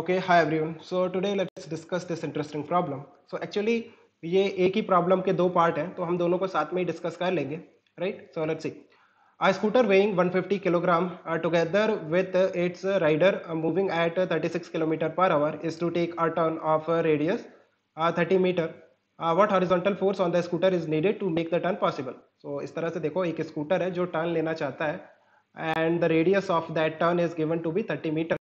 Okay, hi everyone. So today let's discuss this interesting problem. So actually ये एक ही problem के दो part हैं, तो हम दोनों को साथ में ही discuss कर लेंगे, right? So let's see. A scooter weighing 150 kg together with its rider moving at 36 km/h is to take a turn of radius 30 meter. What horizontal force on the scooter is needed to make the turn possible? So इस तरह से देखो, एक scooter है जो turn लेना चाहता है and the radius of that turn is given to be 30 meter.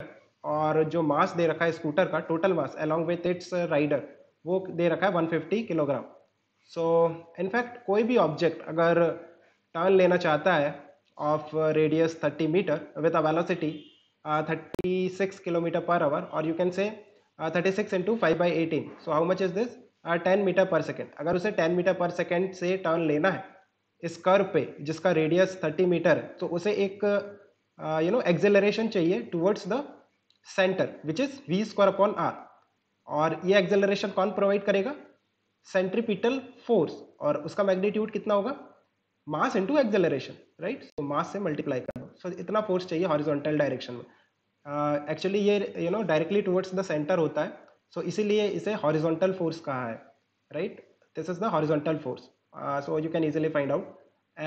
और जो मास दे रखा है स्कूटर का, total mass along with its rider, वो दे रखा है 150 किलोग्राम. सो इनफैक्ट कोई भी ऑब्जेक्ट अगर टर्न लेना चाहता है of radius 30 metre with a velocity 36 kilometre per hour, और you can say 36 × 5/18, so how much is this 10 metre per second. अगर उसे 10 मीटर पर सेकेंड से टर्न लेना है इस कर्व पे जिसका रेडियस 30 मीटर है, तो उसे एक एक्सेलरेशन चाहिए towards the centre which is v²/r. और ये एक्सेलरेशन कौन प्रोवाइड करेगा? Centripetal force. और उसका मैग्नीट्यूड कितना होगा? Mass into acceleration, right? So mass से मल्टीप्लाई कर दो. सो इतना फोर्स चाहिए हॉरिजॉन्टल डायरेक्शन में. एक्चुअली ये डायरेक्टली टुवर्ड्स द सेंटर होता है, सो इसीलिए इसे हॉरिजॉन्टल फोर्स कहा है, right? This is the horizontal force. So you can easily find out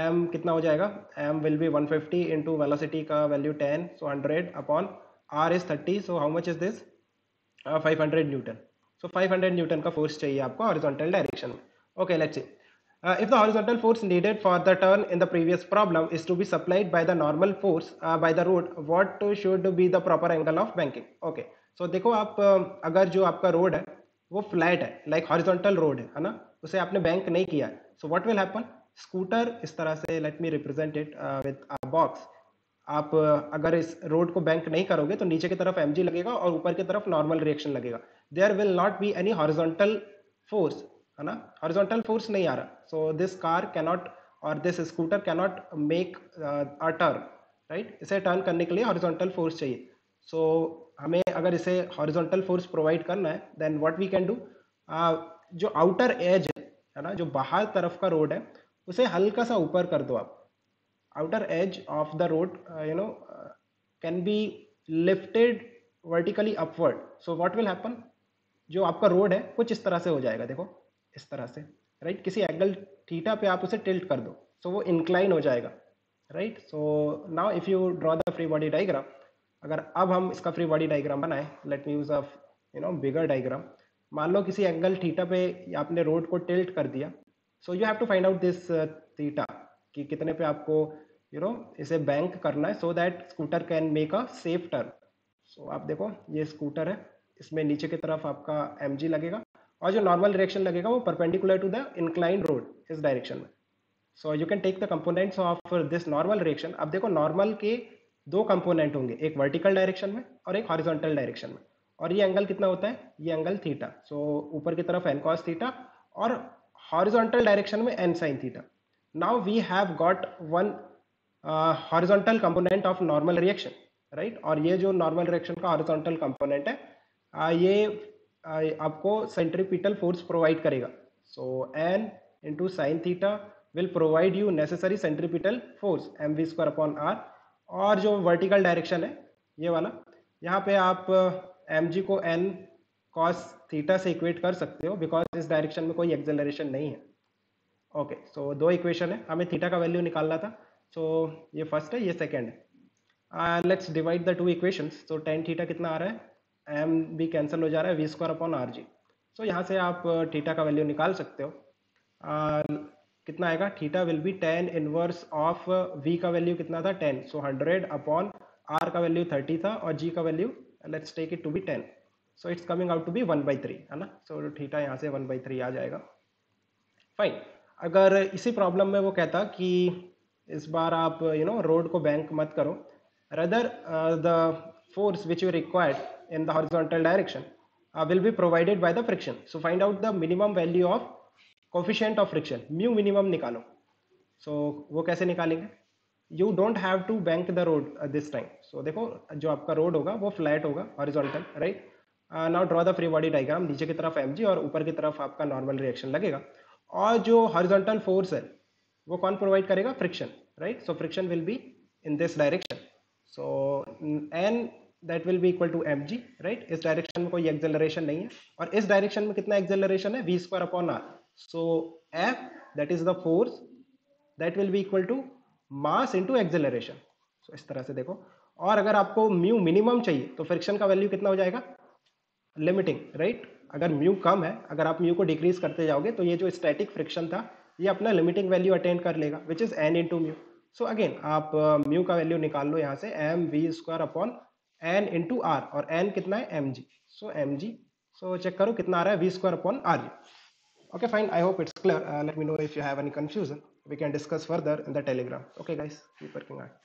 m कितना हो जाएगा. m will be 150 into velocity का value 10, so 100 upon R is 30, so how much is this? 500 Newton. So 500 Newton का force चाहिए आपको horizontal direction में. Okay, let's see. If the horizontal force needed for the turn in the previous problem is to be supplied by the normal force by the road, what should be the proper angle of banking? Okay, so देखो आप अगर जो आपका road है वो flat है, like horizontal road है ना, उसे आपने bank नहीं किया है, so what will happen? Scooter इस तरह से, let me represent it with a box. आप अगर इस रोड को बैंक नहीं करोगे तो नीचे की तरफ mg लगेगा और ऊपर की तरफ नॉर्मल रिएक्शन लगेगा. There will not be any horizontal force, है ना? हॉरिजॉन्टल फोर्स नहीं आ रहा, सो दिस कार कैनॉट और this scooter cannot make a turn, right? इसे टर्न करने के लिए हॉरिजॉन्टल फोर्स चाहिए. सो हमें अगर इसे हॉरिजॉन्टल फोर्स प्रोवाइड करना है, then what we can do, जो आउटर एज है ना, जो बाहर तरफ का रोड है, उसे हल्का सा ऊपर कर दो आप. Outer edge of the road can be lifted vertically upward. So what will happen? जो आपका रोड है कुछ इस तरह से हो जाएगा, देखो इस तरह से, right? किसी एंगल थीटा पे आप उसे टिल्ट कर दो, so वो इंक्लाइन हो जाएगा, right? So now if you draw the free body diagram, अगर अब हम इसका free body diagram बनाएं, let me use a bigger diagram. मान लो किसी एंगल थीटा पे आपने रोड को टिल्ट कर दिया, so you have to find out this theta कि कितने पे आपको इसे बैंक करना है, so that scooter can make a safe turn. So आप देखो ये स्कूटर है, इसमें नीचे की तरफ आपका mg लगेगा और जो नॉर्मल डायरेक्शन लगेगा वो perpendicular to the inclined road, इस डायरेक्शन में. So you can take the components of this normal direction. अब देखो नॉर्मल के दो कंपोनेंट होंगे, एक वर्टिकल डायरेक्शन में और एक हॉरिजॉन्टल डायरेक्शन में. और ये एंगल कितना होता है? ये एंगल थीटा, सो ऊपर की तरफ n cos थीटा और हॉरिजॉन्टल डायरेक्शन में n sin theta. Now we have got one horizontal component of normal reaction, right? और ये जो normal reaction का horizontal component है, ये आपको centripetal force provide करेगा. So n into sin theta will provide you necessary centripetal force mv²/r. और जो vertical direction है ये वाला, यहाँ पे आप mg को n cos theta से equate कर सकते हो, because इस direction में कोई acceleration नहीं है. ओके, सो दो इक्वेशन है, हमें थीटा का वैल्यू निकालना था. सो ये फर्स्ट है, ये सेकंड है. Let's divide the two equations. So tan theta कितना आ रहा है, m भी कैंसिल हो जा रहा है, v²/r जी. सो यहाँ से आप थीटा का वैल्यू निकाल सकते हो. कितना आएगा? Theta will be 10 inverse of v का वैल्यू कितना था 10, सो 100 अपॉन r का वैल्यू 30 था और g का value let's take it to be 10, so it's coming out to be 1/3, है ना? सो थीटा यहाँ से 1/3 आ जाएगा. फाइन. अगर इसी प्रॉब्लम में वो कहता कि इस बार आप रोड को बैंक मत करो, rather the force which you required in the horizontal direction will be provided by the friction. So find out the minimum value of coefficient of friction, mu minimum निकालो. सो वो कैसे निकालेंगे? You don't have to bank the road this time. So देखो जो आपका road होगा वो flat होगा, horizontal, right? Now draw the free body diagram. नीचे की तरफ एम जी और ऊपर की तरफ आपका नॉर्मल रिएक्शन लगेगा, और जो हॉरिजॉन्टल फोर्स है वो कौन प्रोवाइड करेगा? Friction, right? So friction will be in this direction. So N that will be equal to mg, right? इस डायरेक्शन में कोई एक्सेलरेशन नहीं है और इस डायरेक्शन में कितना एक्सेलरेशन है v²/r. So F, that is the force, that will be equal to mass into acceleration. So इस तरह से देखो. और अगर आपको म्यू मिनिमम चाहिए तो फ्रिक्शन का वैल्यू कितना हो जाएगा, लिमिटिंग, राइट? अगर म्यू कम है, अगर आप म्यू को डिक्रीज करते जाओगे तो ये जो स्टैटिक फ्रिक्शन था ये अपना लिमिटिंग वैल्यू अटेंड कर लेगा, which is n into mu. So again आप म्यू का वैल्यू निकाल लो यहाँ से, mv²/n इंटू r, और n कितना है mg. So mg, so check करो कितना आ रहा है, v²/r. Okay fine, I hope it's clear. Let me know if you have any confusion, we can discuss further in the Telegram. Okay guys, keep working out.